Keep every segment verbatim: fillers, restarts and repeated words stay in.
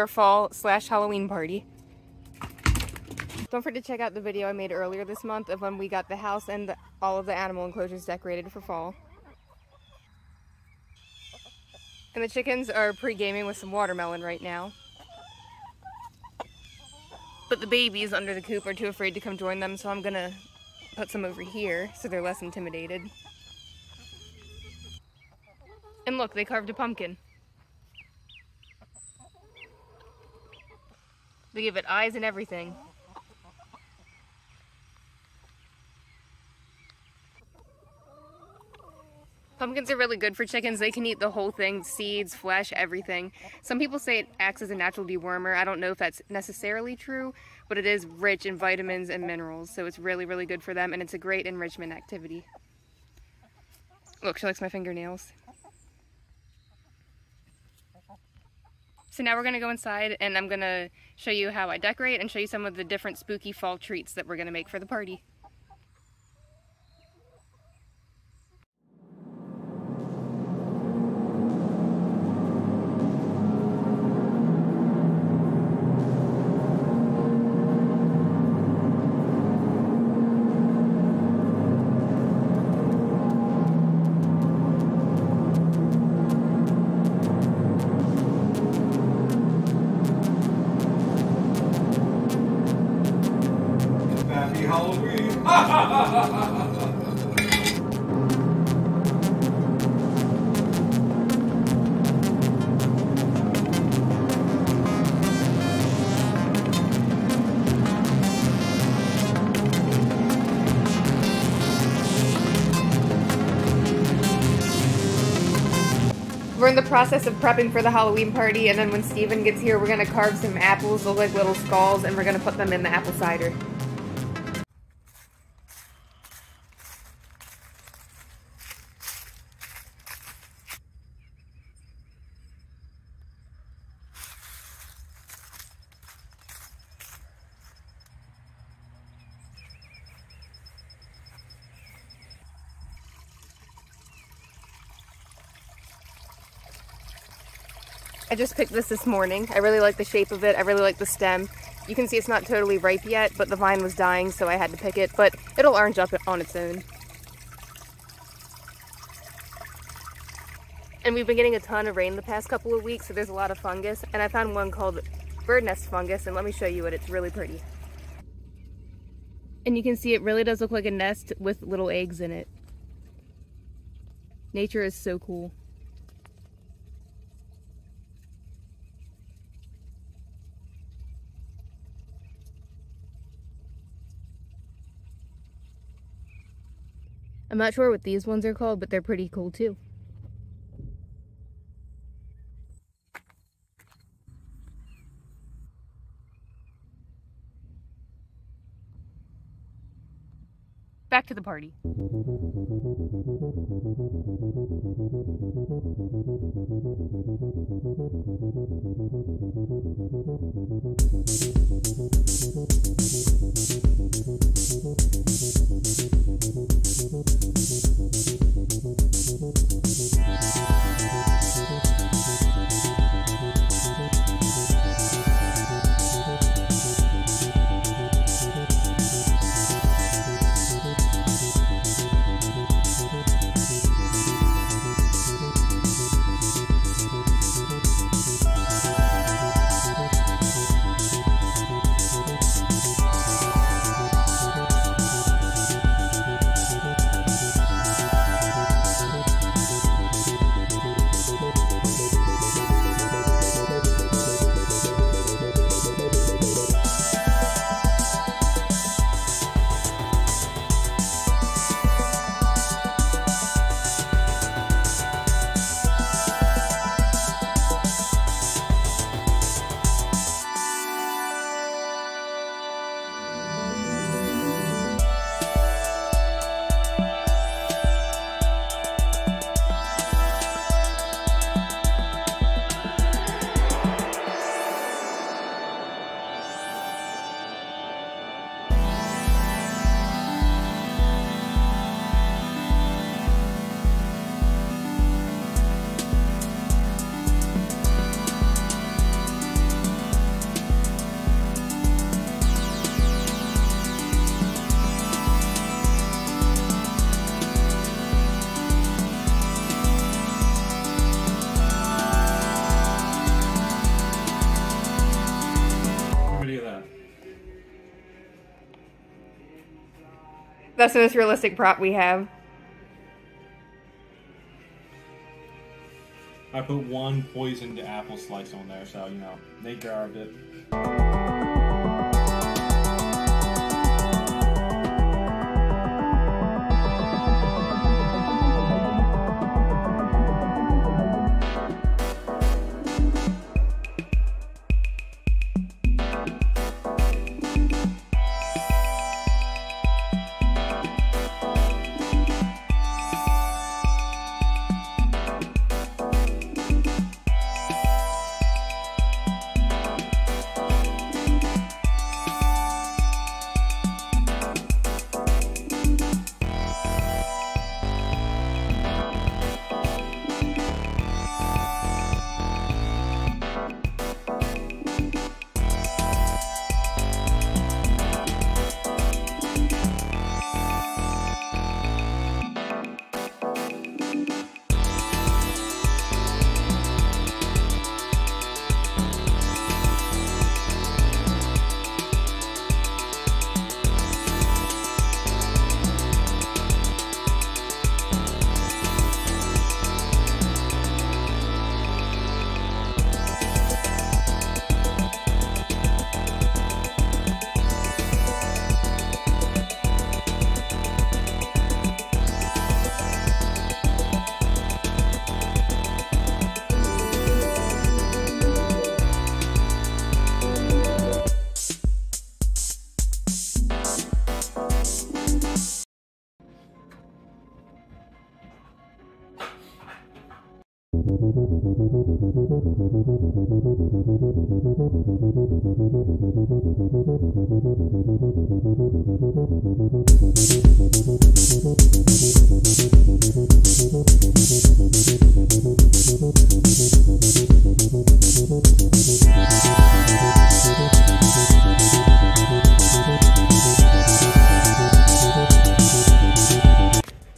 our fall slash Halloween party. Don't forget to check out the video I made earlier this month of when we got the house and the, all of the animal enclosures decorated for fall. And the chickens are pre-gaming with some watermelon right now. But the babies under the coop are too afraid to come join them, so I'm gonna put some over here so they're less intimidated. And look, they carved a pumpkin. They give it eyes and everything. Pumpkins are really good for chickens. They can eat the whole thing, seeds, flesh, everything. Some people say it acts as a natural dewormer. I don't know if that's necessarily true, but it is rich in vitamins and minerals, so it's really, really good for them, and it's a great enrichment activity. Look, she likes my fingernails. So now we're gonna go inside, and I'm gonna show you how I decorate and show you some of the different spooky fall treats that we're gonna make for the party. We're in the process of prepping for the Halloween party, and then when Steven gets here, we're gonna carve some apples, look like little skulls, and we're gonna put them in the apple cider. I just picked this this morning. I really like the shape of it. I really like the stem. You can see it's not totally ripe yet, but the vine was dying, so I had to pick it, but it'll orange up on its own. And we've been getting a ton of rain the past couple of weeks, so there's a lot of fungus, and I found one called bird nest fungus, and let me show you it. It's really pretty. And you can see it really does look like a nest with little eggs in it. Nature is so cool. I'm not sure what these ones are called, but they're pretty cool too. Back to the party. That's the most realistic prop we have. I put one poisoned apple slice on there, so, you know, they garbed it.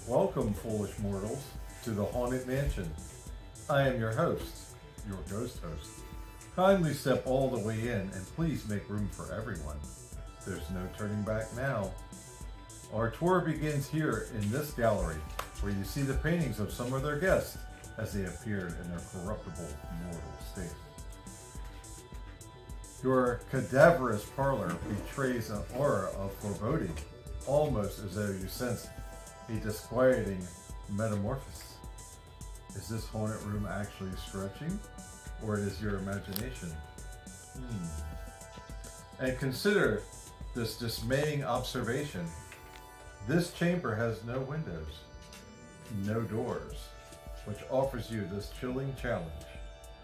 Welcome, foolish mortals, to the Haunted Mansion. I am your host, your ghost host. Kindly step all the way in and please make room for everyone. There's no turning back now. Our tour begins here in this gallery, where you see the paintings of some of their guests as they appeared in their corruptible mortal state. Your cadaverous parlor betrays an aura of foreboding, almost as though you sense a disquieting metamorphosis. Is this haunted room actually stretching, or is your imagination? Hmm. And consider this dismaying observation. This chamber has no windows, no doors, which offers you this chilling challenge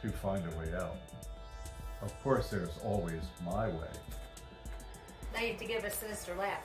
to find a way out. Of course, there's always my way. Now you have to give a sinister laugh.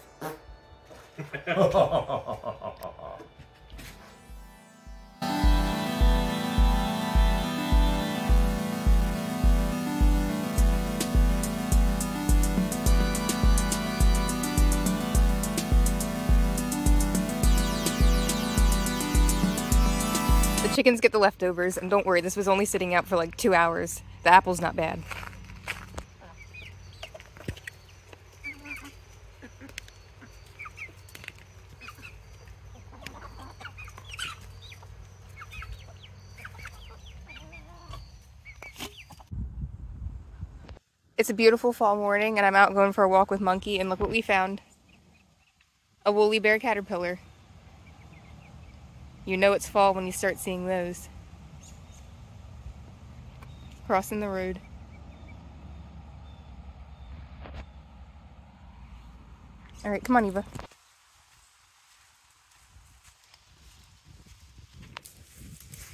Chickens get the leftovers, and don't worry, this was only sitting out for like two hours. The apple's not bad. It's a beautiful fall morning, and I'm out going for a walk with Monkey, and look what we found. A woolly bear caterpillar. You know it's fall when you start seeing those. Crossing the road. All right, come on, Eva.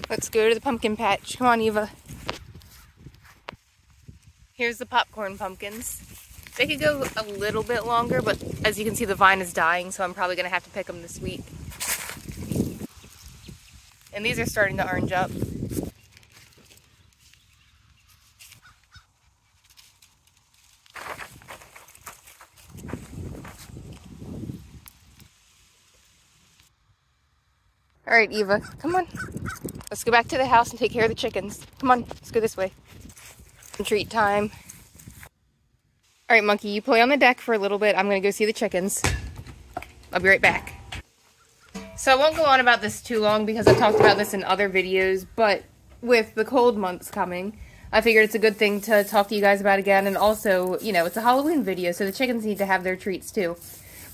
Let's go to the pumpkin patch. Come on, Eva. Here's the popcorn pumpkins. They could go a little bit longer, but as you can see, the vine is dying, so I'm probably gonna have to pick them this week. And these are starting to orange up. All right, Eva, come on. Let's go back to the house and take care of the chickens. Come on, let's go this way. Treat time. All right, Monkey, you play on the deck for a little bit. I'm gonna go see the chickens. I'll be right back. So I won't go on about this too long because I've talked about this in other videos, but with the cold months coming, I figured it's a good thing to talk to you guys about again, and also, you know, it's a Halloween video, so the chickens need to have their treats too.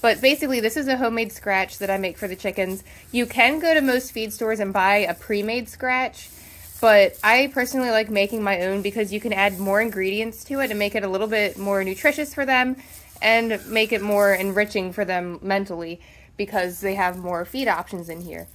But basically, this is a homemade scratch that I make for the chickens. You can go to most feed stores and buy a pre-made scratch, but I personally like making my own because you can add more ingredients to it and make it a little bit more nutritious for them and make it more enriching for them mentally, because they have more feed options in here.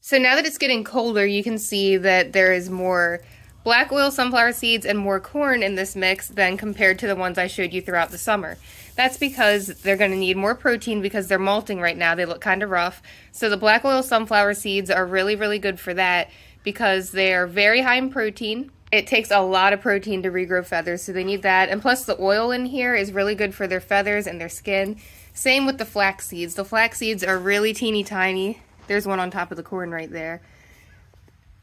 So now that it's getting colder, you can see that there is more black oil, sunflower seeds, and more corn in this mix than compared to the ones I showed you throughout the summer. That's because they're going to need more protein because they're molting right now. They look kind of rough. So the black oil, sunflower seeds are really, really good for that because they are very high in protein. It takes a lot of protein to regrow feathers, so they need that. And plus the oil in here is really good for their feathers and their skin. Same with the flax seeds. The flax seeds are really teeny tiny. There's one on top of the corn right there.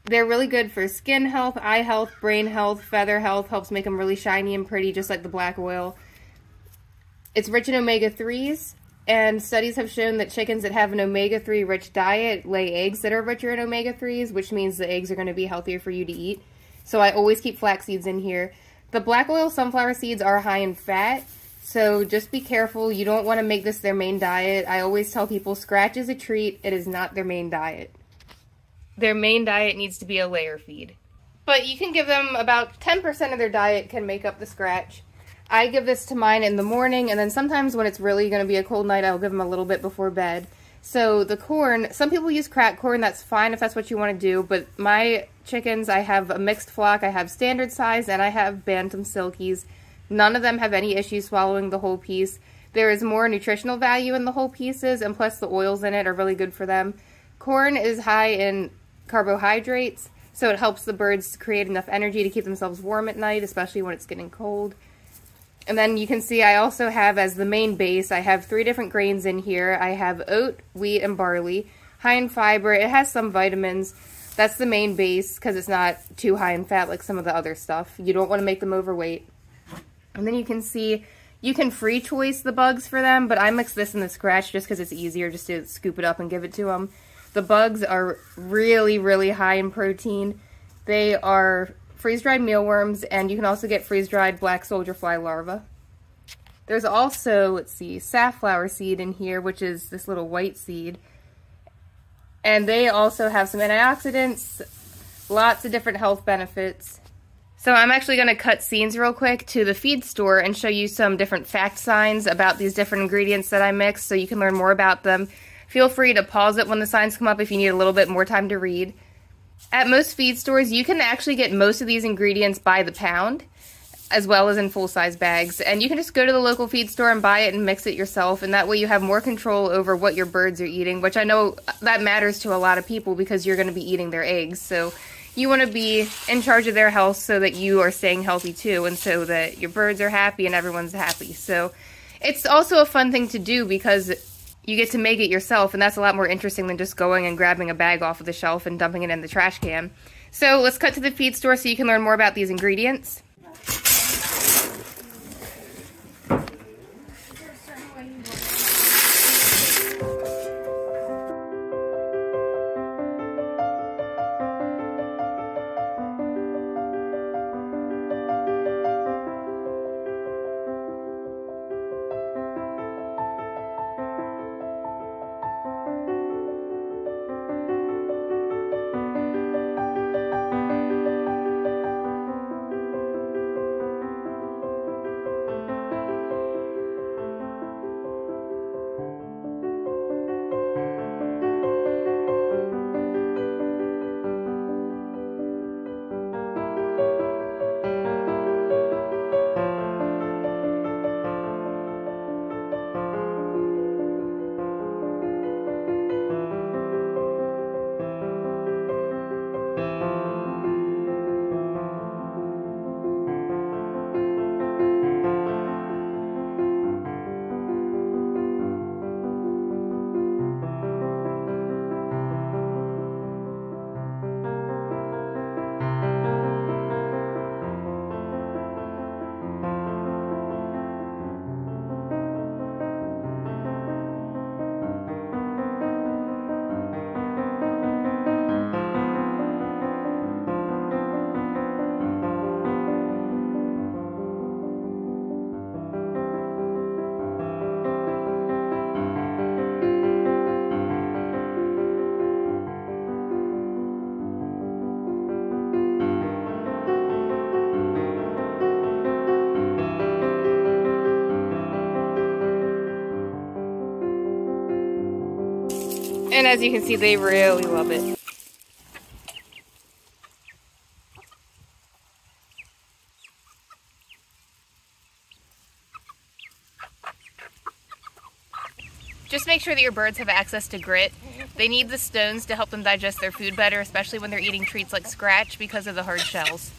They're really good for skin health, eye health, brain health, feather health. Helps make them really shiny and pretty, just like the black oil. It's rich in omega threes, and studies have shown that chickens that have an omega three rich diet lay eggs that are richer in omega threes, which means the eggs are going to be healthier for you to eat. So I always keep flax seeds in here. The black oil, sunflower seeds are high in fat. So just be careful, you don't want to make this their main diet. I always tell people scratch is a treat, it is not their main diet. Their main diet needs to be a layer feed. But you can give them about ten percent of their diet can make up the scratch. I give this to mine in the morning, and then sometimes when it's really going to be a cold night, I'll give them a little bit before bed. So the corn, some people use cracked corn, that's fine if that's what you want to do, but my chickens, I have a mixed flock, I have standard size, and I have bantam silkies. None of them have any issues swallowing the whole piece. There is more nutritional value in the whole pieces, and plus the oils in it are really good for them. Corn is high in carbohydrates, so it helps the birds create enough energy to keep themselves warm at night, especially when it's getting cold. And then you can see I also have as the main base, I have three different grains in here. I have oat, wheat, and barley. High in fiber, it has some vitamins. That's the main base because it's not too high in fat like some of the other stuff. You don't want to make them overweight. And then you can see, you can free choice the bugs for them, but I mix this in the scratch just because it's easier just to scoop it up and give it to them. The bugs are really, really high in protein. They are freeze-dried mealworms, and you can also get freeze-dried black soldier fly larvae. There's also, let's see, safflower seed in here, which is this little white seed. And they also have some antioxidants, lots of different health benefits. So I'm actually going to cut scenes real quick to the feed store and show you some different fact signs about these different ingredients that I mix so you can learn more about them. Feel free to pause it when the signs come up if you need a little bit more time to read. At most feed stores, you can actually get most of these ingredients by the pound, as well as in full-size bags. And you can just go to the local feed store and buy it and mix it yourself, and that way you have more control over what your birds are eating, which I know that matters to a lot of people because you're going to be eating their eggs. So you want to be in charge of their health so that you are staying healthy too, and so that your birds are happy and everyone's happy. So it's also a fun thing to do because you get to make it yourself, and that's a lot more interesting than just going and grabbing a bag off of the shelf and dumping it in the trash can. So let's cut to the feed store so you can learn more about these ingredients. And as you can see, they really love it. Just make sure that your birds have access to grit. They need the stones to help them digest their food better, especially when they're eating treats like scratch because of the hard shells.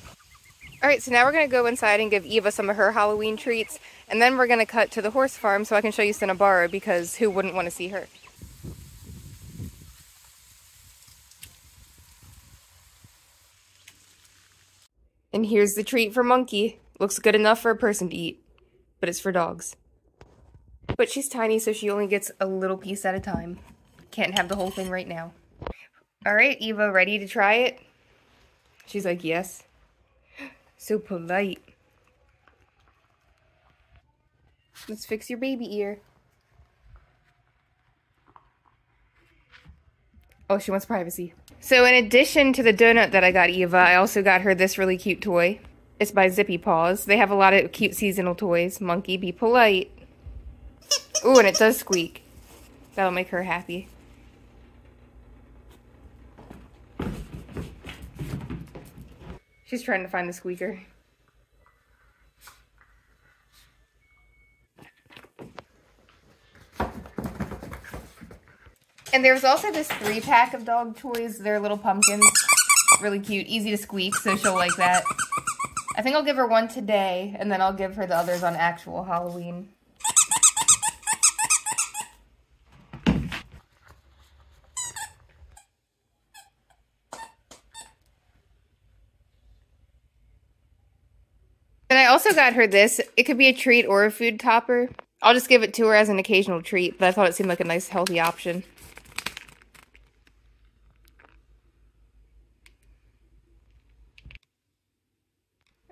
All right, so now we're gonna go inside and give Eva some of her Halloween treats, and then we're gonna cut to the horse farm so I can show you Cinnabara, because who wouldn't wanna see her? And here's the treat for Monkey. Looks good enough for a person to eat, but it's for dogs. But she's tiny, so she only gets a little piece at a time. Can't have the whole thing right now. All right, Eva, ready to try it? She's like, yes. So polite. Let's fix your baby ear. Oh, she wants privacy. So in addition to the donut that I got Eva, I also got her this really cute toy. It's by Zippy Paws. They have a lot of cute seasonal toys. Monkey, be polite. Ooh, and it does squeak. That'll make her happy. She's trying to find the squeaker. And there's also this three pack of dog toys. They're little pumpkins. Really cute, easy to squeak, so she'll like that. I think I'll give her one today, and then I'll give her the others on actual Halloween. And I also got her this. It could be a treat or a food topper. I'll just give it to her as an occasional treat, but I thought it seemed like a nice, healthy option.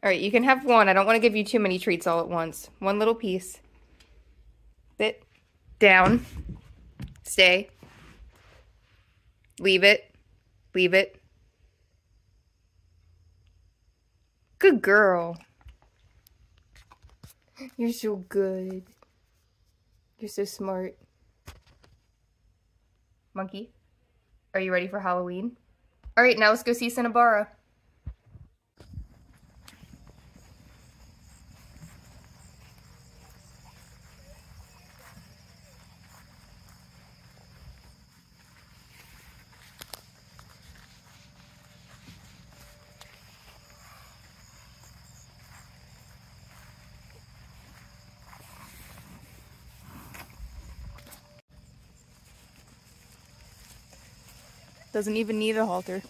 All right, you can have one. I don't want to give you too many treats all at once. One little piece. Sit. Down. Stay. Leave it. Leave it. Good girl. You're so good. You're so smart. Monkey, are you ready for Halloween? All right, now let's go see Cinnabara. Doesn't even need a halter.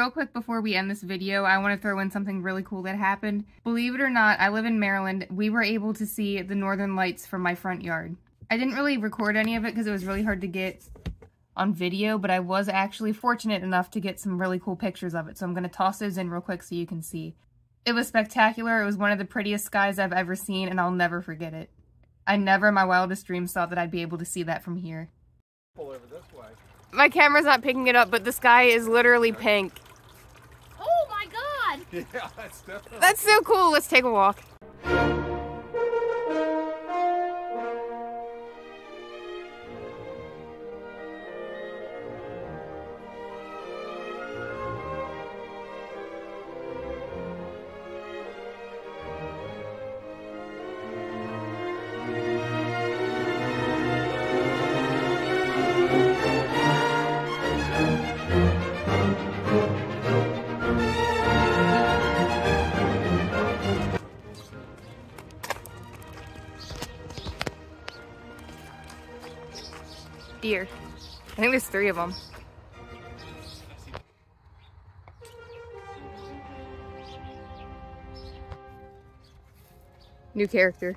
real quick before we end this video, I want to throw in something really cool that happened. Believe it or not, I live in Maryland. We were able to see the northern lights from my front yard. I didn't really record any of it because it was really hard to get on video, but I was actually fortunate enough to get some really cool pictures of it, so I'm going to toss those in real quick so you can see. It was spectacular. It was one of the prettiest skies I've ever seen, and I'll never forget it. I never in my wildest dreams thought that I'd be able to see that from here. Pull over this way. My camera's not picking it up, but the sky is literally pink. Oh my god! Yeah, that's definitely... That's so cool. Let's take a walk. Deer. I think there's three of them. New character.